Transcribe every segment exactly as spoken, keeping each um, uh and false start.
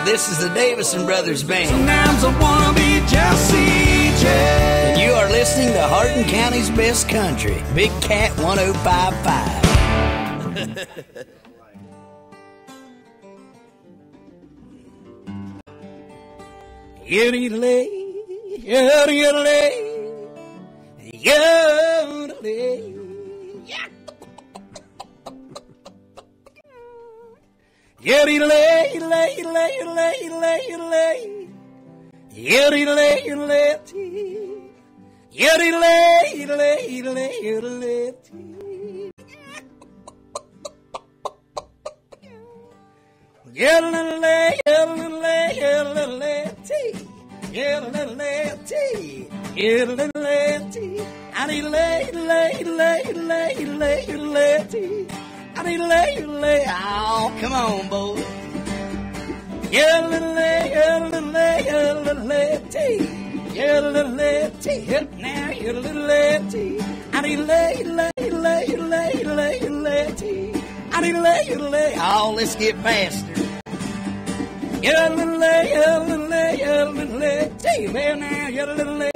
Hi, this is the Davisson Brothers Band. Sometimes I wanna be Jesse J. And you are listening to Hardin County's best country, Big Cat one oh five point five. Yodelay, yodelay, yodelay. Yodelay, yodelay, yodelay, yodelay, yodelay. Yodelay, yodelay, yodelay, yodelay, yodelay, yodelay. Yodelay, yodelay, yodelay, yodelay. Yodelay, yodelay, I need lay, lay, lay, lay, lay, lay. I need lay, lay. Oh, come on, boy. Yodelay, yodelay, yodelay, yodelay. Now yodelay, I need lay, lay, lay, lay, lay, lay. I need lay, lay. Oh, let's get faster. Yodelay, yodelay, yodelay, man, now yodelay,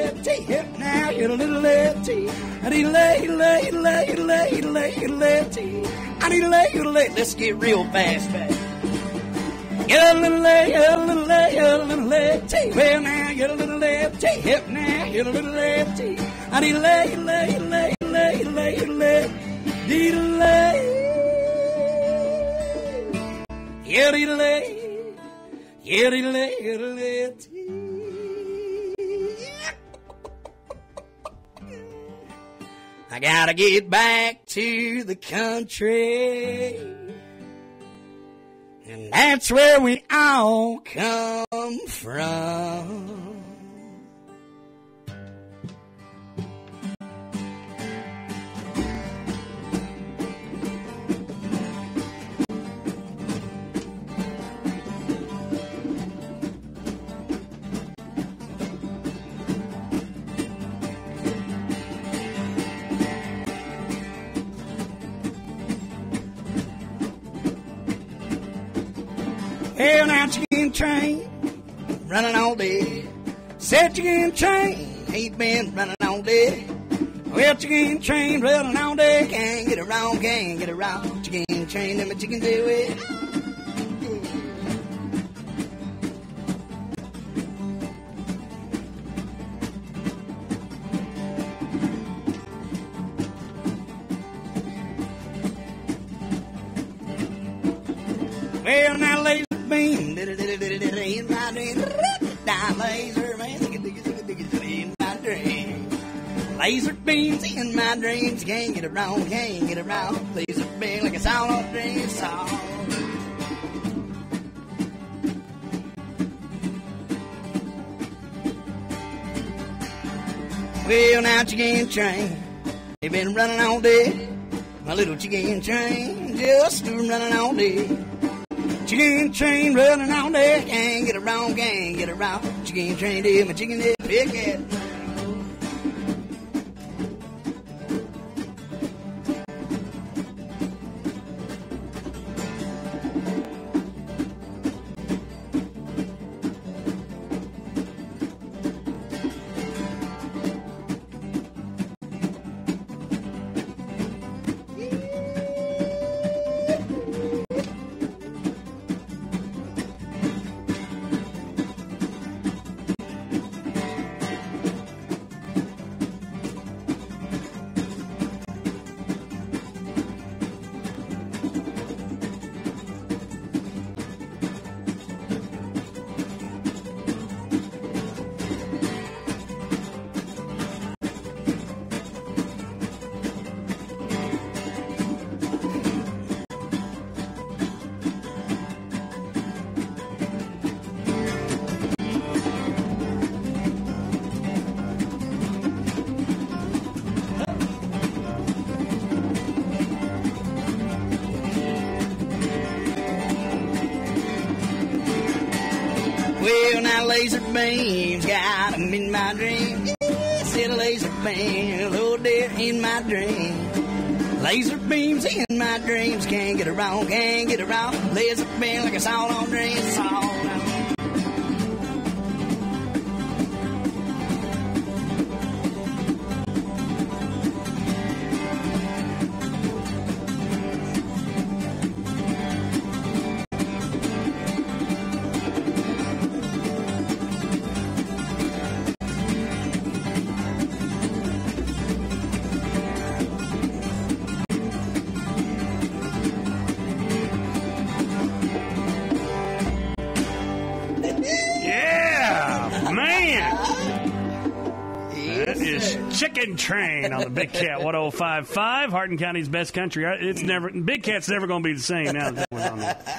hip now yodelay, I need lay, lay, lay, lay, lay, lay, I need lay, lay. Let's get real fast back. Yodelay, yodelay, yodelay, man, now yodelay, hip now yodelay, I need lay, lay, lay, lay, lay, lay, yodelay, yodelay. Yodelay, yodelay, I gotta get back to the country, and that's where we all come from. Well, now chicken train, running all day. Said chicken train, ain't been running all day. Well, chicken train, running all day. Can't get around, can't get around. Chicken train, let my chicken do it. Well, now ladies, beam, in my dream, laser in my dream, laser beams in my dreams, can't get around, can't get around, laser beam like it's all a dream song. Well, now chicken train, they've been running all day, my little chicken train, just been running all day. Chicken train running all day, can't get around, can't get around. Chicken train did my chicken did pick it. Laser beams got them in my dream. Yes, it's a laser beam, oh dear, in my dream. Laser beams in my dreams, can't get around, can't get around. Laser beam like it's all on dreams, all on. Chicken Train on the Big Cat one oh five point five. Hardin County's best country. It's never Big Cat's never going to be the same now that that one's on there.